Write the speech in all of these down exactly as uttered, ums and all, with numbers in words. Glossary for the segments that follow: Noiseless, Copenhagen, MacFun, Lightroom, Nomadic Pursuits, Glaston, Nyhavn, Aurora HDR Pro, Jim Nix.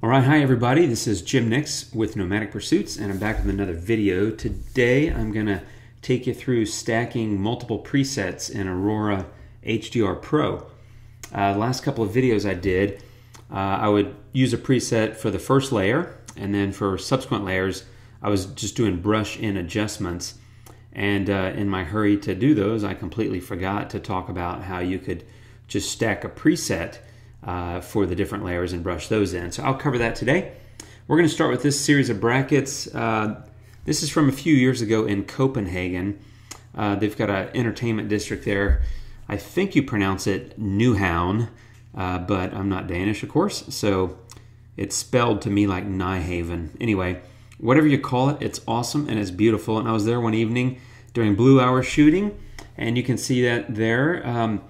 All right, hi everybody, this is Jim Nix with Nomadic Pursuits, and I'm back with another video. Today I'm gonna take you through stacking multiple presets in Aurora H D R Pro. Uh, the last couple of videos I did, uh, I would use a preset for the first layer, and then for subsequent layers, I was just doing brush-in adjustments. And uh, in my hurry to do those, I completely forgot to talk about how you could just stack a preset Uh, for the different layers and brush those in. So I'll cover that today. We're going to start with this series of brackets. Uh, this is from a few years ago in Copenhagen. Uh, they've got an entertainment district there. I think you pronounce it Nyhavn, uh, but I'm not Danish, of course, so it's spelled to me like Nyhavn. Anyway, whatever you call it, it's awesome and it's beautiful. And I was there one evening during blue hour shooting, and you can see that there. Um,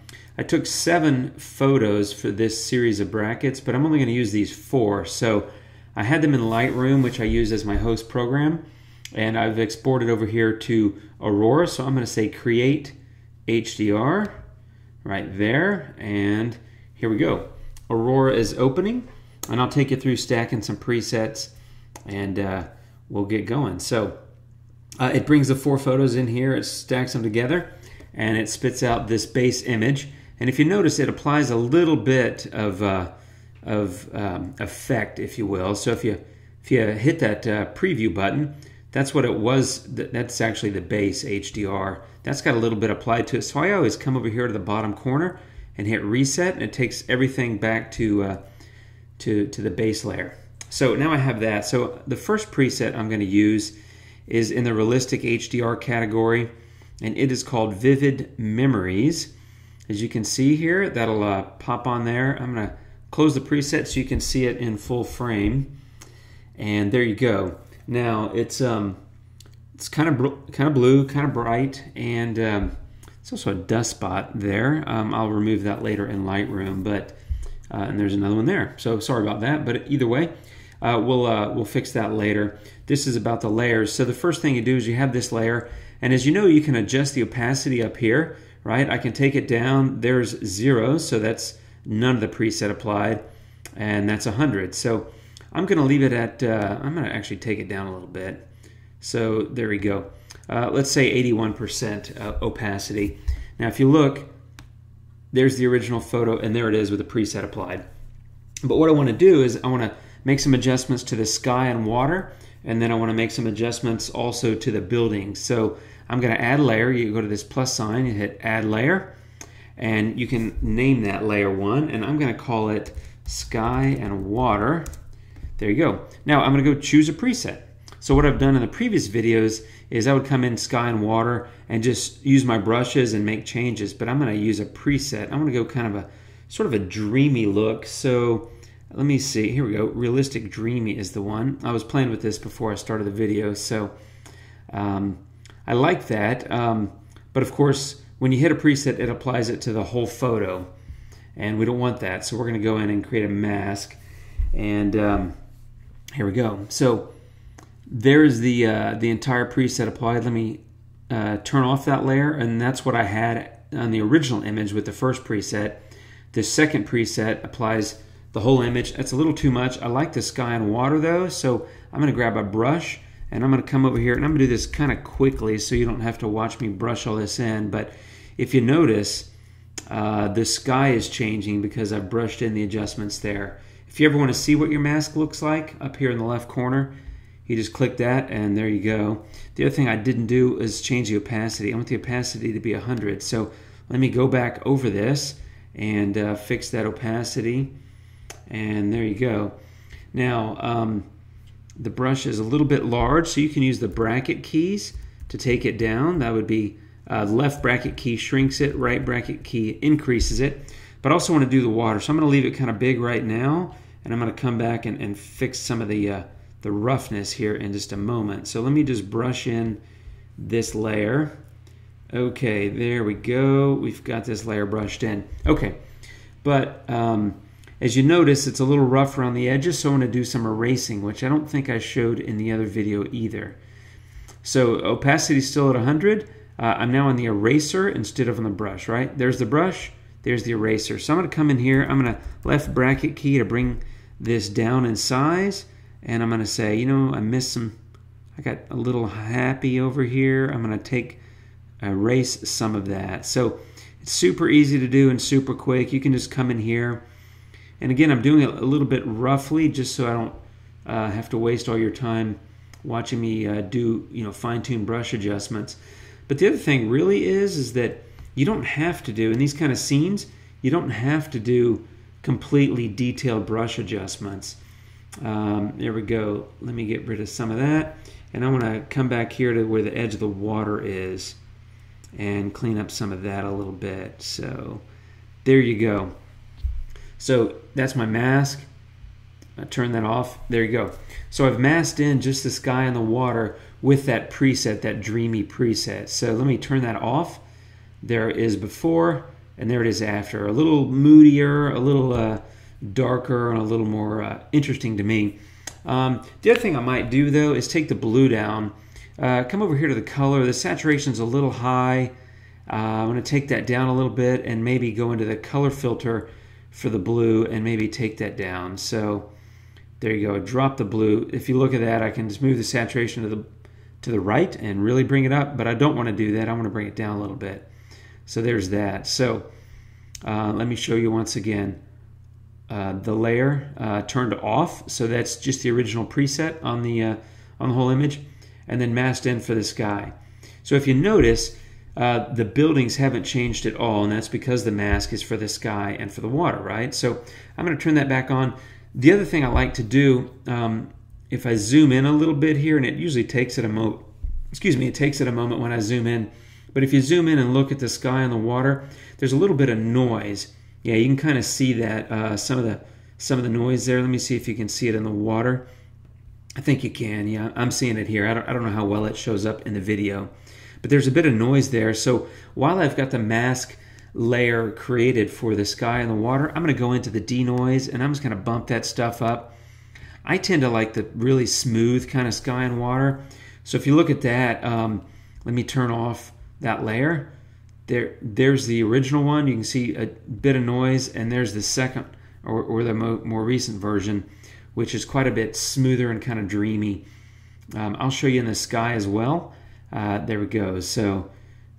I took seven photos for this series of brackets, but I'm only going to use these four. So I had them in Lightroom, which I use as my host program, and I've exported over here to Aurora. So I'm going to say Create H D R right there, and here we go. Aurora is opening, and I'll take you through stacking some presets, and uh, we'll get going. So uh, it brings the four photos in here, it stacks them together, and it spits out this base image. And if you notice, it applies a little bit of uh, of um, effect, if you will. So if you if you hit that uh, preview button, that's what it was. That's actually the base H D R. That's got a little bit applied to it. So I always come over here to the bottom corner and hit reset, and it takes everything back to uh, to to the base layer. So now I have that. So the first preset I'm going to use is in the realistic H D R category, and it is called Vivid Memories. As you can see here, that'll uh, pop on there. I'm gonna close the preset so you can see it in full frame. And there you go. Now it's um, it's kind of kind of blue, kind of bright, and um, it's also a dust spot there. Um, I'll remove that later in Lightroom, but uh, and there's another one there. So sorry about that, but either way, uh, we'll uh, we'll fix that later. This is about the layers. So the first thing you do is you have this layer, and as you know, you can adjust the opacity up here. Right, I can take it down, there's zero, so that's none of the preset applied, and that's one hundred. So I'm going to leave it at, uh, I'm going to actually take it down a little bit. So there we go. Uh, let's say eighty-one percent uh, opacity. Now if you look, there's the original photo, and there it is with the preset applied. But what I want to do is I want to make some adjustments to the sky and water, and then I want to make some adjustments also to the building. So I'm going to add layer. You go to this plus sign, you hit add layer, and you can name that layer one, and I'm going to call it sky and water. There you go. Now I'm going to go choose a preset. So what I've done in the previous videos is I would come in sky and water and just use my brushes and make changes, but I'm going to use a preset. I'm going to go kind of a sort of a dreamy look. So let me see, here we go. Realistic Dreamy is the one. I was playing with this before I started the video, so um, I like that. Um, but of course, when you hit a preset, it applies it to the whole photo, and we don't want that. So we're gonna go in and create a mask, and um, here we go. So there's the, uh, the entire preset applied. Let me uh, turn off that layer, and that's what I had on the original image with the first preset. The second preset applies the whole image. That's a little too much. I like the sky and water though, so I'm gonna grab a brush, and I'm gonna come over here, and I'm gonna do this kind of quickly so you don't have to watch me brush all this in. But if you notice, uh, the sky is changing because I've brushed in the adjustments there. If you ever want to see what your mask looks like, up here in the left corner, you just click that, and there you go. The other thing I didn't do is change the opacity. I want the opacity to be one hundred. So let me go back over this and uh, fix that opacity. And there you go. Now um, the brush is a little bit large, so you can use the bracket keys to take it down. That would be uh, left bracket key shrinks it, right bracket key increases it. But I also want to do the water, so I'm going to leave it kind of big right now, and I'm going to come back and, and fix some of the uh, the roughness here in just a moment. So let me just brush in this layer. Okay, there we go. We've got this layer brushed in. Okay, but um, as you notice, it's a little rough around the edges, so I'm going to do some erasing, which I don't think I showed in the other video either. So opacity is still at one hundred. Uh, I'm now on the eraser instead of on the brush, right? There's the brush, there's the eraser. So I'm going to come in here, I'm going to left bracket key to bring this down in size, and I'm going to say, you know, I missed some, I got a little happy over here. I'm going to take, erase some of that. So it's super easy to do and super quick. You can just come in here. And again, I'm doing it a little bit roughly just so I don't uh, have to waste all your time watching me uh, do, you know, fine-tune brush adjustments. But the other thing really is, is that you don't have to do, in these kind of scenes, you don't have to do completely detailed brush adjustments. Um, there we go. Let me get rid of some of that. And I want to come back here to where the edge of the water is and clean up some of that a little bit. So there you go. So that's my mask. I turn that off. There you go. So I've masked in just the sky and the water with that preset, that dreamy preset. So let me turn that off. There it is before, and there it is after. A little moodier, a little uh, darker, and a little more uh, interesting to me. Um, the other thing I might do, though, is take the blue down. Uh, come over here to the color. The saturation's a little high. Uh, I'm going to take that down a little bit and maybe go into the color filter for the blue and maybe take that down. So there you go. Drop the blue. If you look at that, I can just move the saturation to the to the right and really bring it up, but I don't want to do that. I want to bring it down a little bit. So there's that. So uh, let me show you once again uh, the layer uh, turned off. So that's just the original preset on the uh, on the whole image, and then masked in for the sky. So if you notice, uh, the buildings haven't changed at all, and that's because the mask is for the sky and for the water, right? So I'm gonna turn that back on. The other thing I like to do, um, if I zoom in a little bit here, and it usually takes it a mo- excuse me, it takes it a moment when I zoom in, but if you zoom in and look at the sky and the water, there's a little bit of noise. Yeah, you can kind of see that, uh, some of the, some of the noise there. Let me see if you can see it in the water. I think you can, yeah, I'm seeing it here. I don't, I don't know how well it shows up in the video, but there's a bit of noise there. So while I've got the mask layer created for the sky and the water, I'm gonna go into the denoise and I'm just gonna bump that stuff up. I tend to like the really smooth kind of sky and water. So if you look at that, um, let me turn off that layer. There, there's the original one. You can see a bit of noise, and there's the second or, or the mo more recent version, which is quite a bit smoother and kind of dreamy. Um, I'll show you in the sky as well. Uh, there we go. So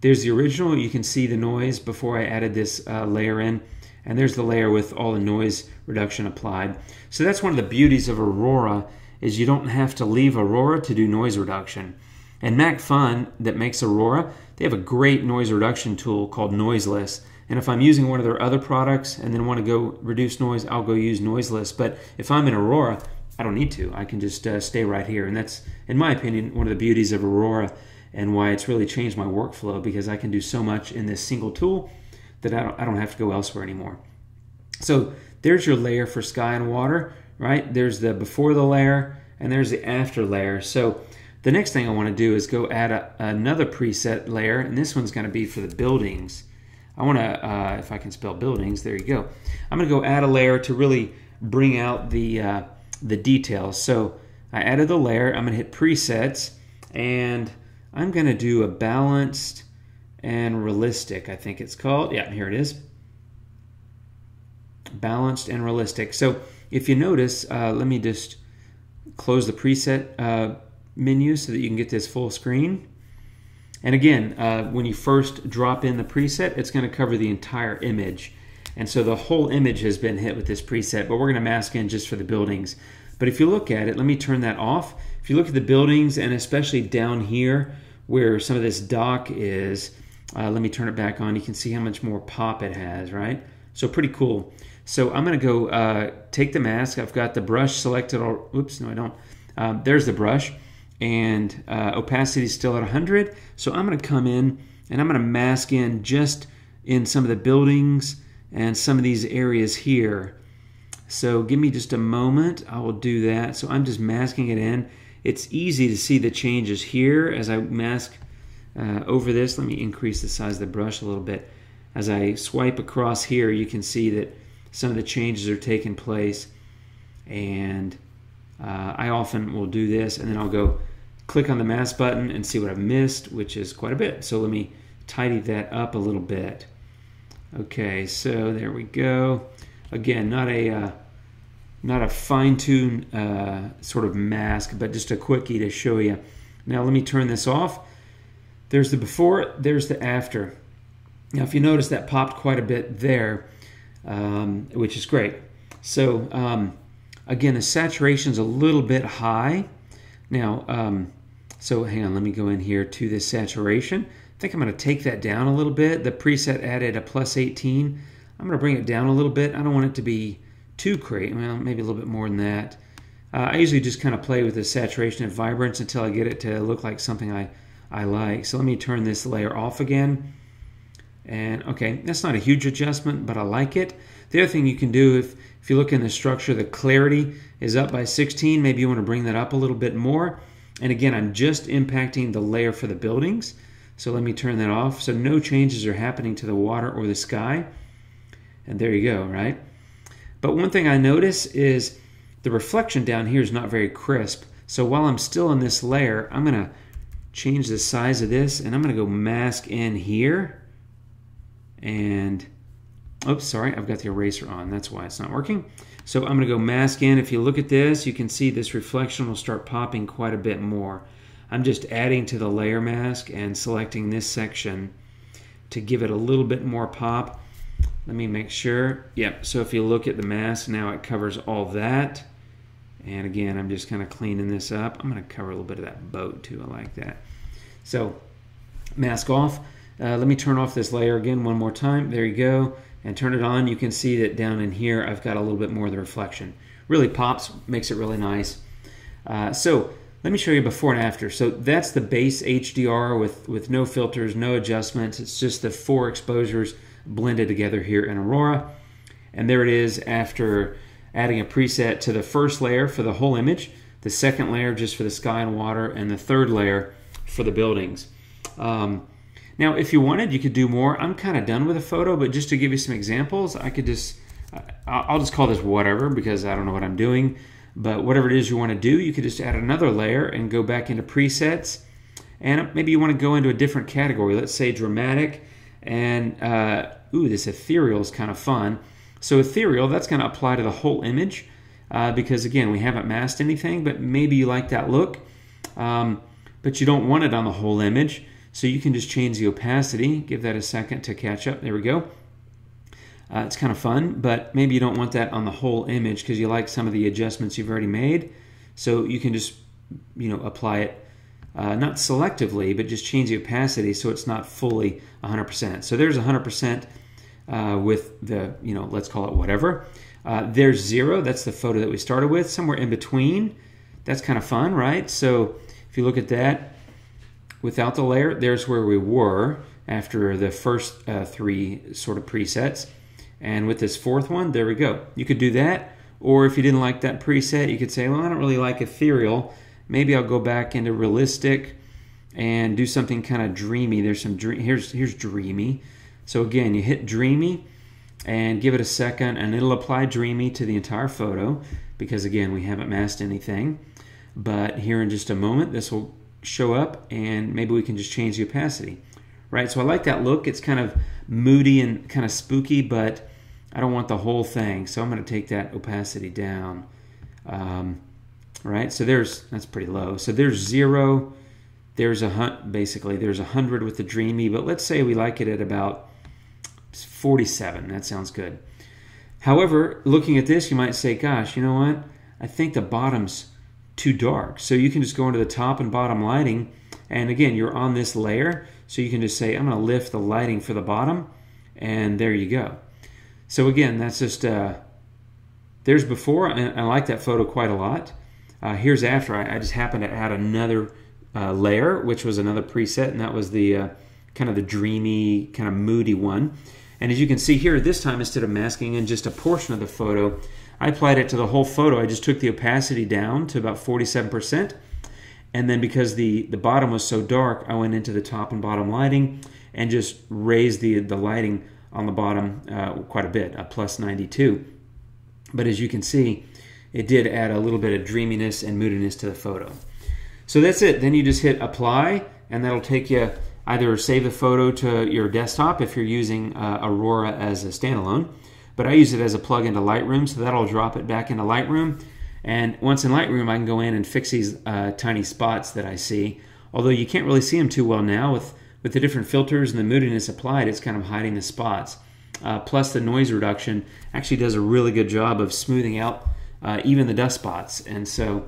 there's the original. You can see the noise before I added this uh, layer in. And there's the layer with all the noise reduction applied. So that's one of the beauties of Aurora, is you don't have to leave Aurora to do noise reduction. And MacFun, that makes Aurora, they have a great noise reduction tool called Noiseless. And if I'm using one of their other products and then want to go reduce noise, I'll go use Noiseless. But if I'm in Aurora, I don't need to. I can just uh, stay right here. And that's, in my opinion, one of the beauties of Aurora and why it's really changed my workflow, because I can do so much in this single tool that I don't, I don't have to go elsewhere anymore. So there's your layer for sky and water, right? There's the before the layer and there's the after layer. So the next thing I want to do is go add a, another preset layer, and this one's going to be for the buildings. I want to, uh, if I can spell buildings, there you go. I'm going to go add a layer to really bring out the uh, the details. So I added the layer. I'm going to hit presets, and I'm going to do a balanced and realistic, I think it's called. Yeah, here it is. Balanced and realistic. So if you notice, uh, let me just close the preset uh, menu so that you can get this full screen. And again, uh, when you first drop in the preset, it's going to cover the entire image. And so the whole image has been hit with this preset, but we're going to mask in just for the buildings. But if you look at it, let me turn that off. If you look at the buildings, and especially down here where some of this dock is, uh, let me turn it back on. You can see how much more pop it has, right? So pretty cool. So I'm going to go uh, take the mask. I've got the brush selected. All, oops, no, I don't. Um, there's the brush. And uh, opacity is still at one hundred. So I'm going to come in and I'm going to mask in just in some of the buildings and some of these areas here. So give me just a moment. I will do that. So I'm just masking it in. It's easy to see the changes here as I mask uh, over this. Let me increase the size of the brush a little bit. As I swipe across here, you can see that some of the changes are taking place. And uh, I often will do this, and then I'll go click on the mask button and see what I've missed, which is quite a bit. So let me tidy that up a little bit. Okay, so there we go. Again, not a uh, not a fine-tune uh, sort of mask, but just a quickie to show you. Now let me turn this off. There's the before, there's the after. Now if you notice, that popped quite a bit there, um, which is great. So um, again, the saturation's a little bit high. Now, um, so hang on, let me go in here to this saturation. I think I'm gonna take that down a little bit. The preset added a plus eighteen. I'm gonna bring it down a little bit. I don't want it to be too crazy, well, maybe a little bit more than that. Uh, I usually just kind of play with the saturation and vibrance until I get it to look like something I, I like. So let me turn this layer off again. And okay, that's not a huge adjustment, but I like it. The other thing you can do, if, if you look in the structure, the clarity is up by sixteen. Maybe you want to bring that up a little bit more. And again, I'm just impacting the layer for the buildings. So let me turn that off. So no changes are happening to the water or the sky. And there you go, right? But one thing I notice is the reflection down here is not very crisp. So while I'm still in this layer, I'm gonna change the size of this and I'm gonna go mask in here. And, oops, sorry, I've got the eraser on. That's why it's not working. So I'm gonna go mask in. If you look at this, you can see this reflection will start popping quite a bit more. I'm just adding to the layer mask and selecting this section to give it a little bit more pop. Let me make sure. Yep, so if you look at the mask, now it covers all that. And again, I'm just kind of cleaning this up. I'm gonna cover a little bit of that boat too, I like that. So, mask off. Uh, let me turn off this layer again one more time. There you go. And turn it on. You can see that down in here, I've got a little bit more of the reflection. Really pops, makes it really nice. Uh, so, let me show you before and after. So that's the base H D R with, with no filters, no adjustments. It's just the four exposures blended together here in Aurora. And there it is after adding a preset to the first layer for the whole image, the second layer just for the sky and water, and the third layer for the buildings. Um, now, if you wanted, you could do more. I'm kind of done with a photo, but just to give you some examples, I could just, I'll just call this whatever because I don't know what I'm doing. But whatever it is you want to do, you could just add another layer and go back into presets. And maybe you want to go into a different category. Let's say dramatic. And, uh, ooh, this ethereal is kind of fun. So ethereal, that's going to apply to the whole image. Uh, because, again, we haven't masked anything. But maybe you like that look. Um, but you don't want it on the whole image. So you can just change the opacity. Give that a second to catch up. There we go. Uh, it's kind of fun, but maybe you don't want that on the whole image because you like some of the adjustments you've already made. So you can just, you know, apply it, uh, not selectively, but just change the opacity so it's not fully one hundred percent. So there's one hundred percent uh, with the, you know, let's call it whatever. Uh, there's zero, that's the photo that we started with, somewhere in between. That's kind of fun, right? So if you look at that, without the layer, there's where we were after the first uh, three sort of presets. And with this fourth one, there we go. You could do that, or if you didn't like that preset, you could say, well, I don't really like ethereal. Maybe I'll go back into realistic and do something kind of dreamy. There's some dream, here's, here's dreamy. So again, you hit dreamy and give it a second and it'll apply dreamy to the entire photo because again, we haven't masked anything. But here in just a moment, this will show up and maybe we can just change the opacity. Right, so I like that look. It's kind of moody and kind of spooky, but I don't want the whole thing. So I'm going to take that opacity down. Um, right, so there's, that's pretty low. So there's zero. There's a hunt, basically there's a hundred with the dreamy, but let's say we like it at about forty-seven. That sounds good. However, looking at this, you might say, gosh, you know what? I think the bottom's too dark. So you can just go into the top and bottom lighting. And again, you're on this layer. So you can just say, I'm going to lift the lighting for the bottom, and there you go. So again, that's just, uh, there's before, and I like that photo quite a lot. Uh, here's after, I, I just happened to add another uh, layer, which was another preset, and that was the uh, kind of the dreamy, kind of moody one. And as you can see here, this time, instead of masking in just a portion of the photo, I applied it to the whole photo. I just took the opacity down to about forty-seven percent. And then because the, the bottom was so dark, I went into the top and bottom lighting and just raised the, the lighting on the bottom uh, quite a bit, a plus ninety-two. But as you can see, it did add a little bit of dreaminess and moodiness to the photo. So that's it. Then you just hit apply, and that'll take you either save the photo to your desktop if you're using uh, Aurora as a standalone, but I use it as a plug-in to Lightroom, so that'll drop it back into Lightroom. And once in Lightroom, I can go in and fix these uh, tiny spots that I see. Although you can't really see them too well now with, with the different filters and the moodiness applied, it's kind of hiding the spots. Uh, plus the noise reduction actually does a really good job of smoothing out uh, even the dust spots. And so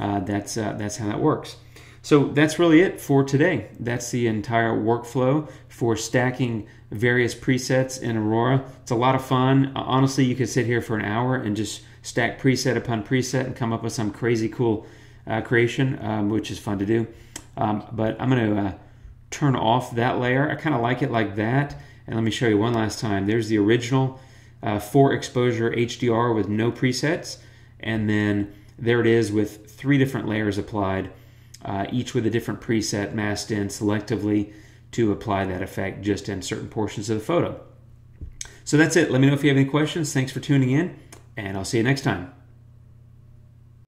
uh, that's, uh, that's how that works. So that's really it for today. That's the entire workflow for stacking various presets in Aurora. It's a lot of fun. Uh, honestly, you could sit here for an hour and just stack preset upon preset and come up with some crazy cool uh, creation, um, which is fun to do. Um, but I'm going to uh, turn off that layer. I kind of like it like that. And let me show you one last time. There's the original uh, four exposure H D R with no presets. And then there it is with three different layers applied, uh, each with a different preset masked in selectively to apply that effect just in certain portions of the photo. So that's it. Let me know if you have any questions. Thanks for tuning in, and I'll see you next time.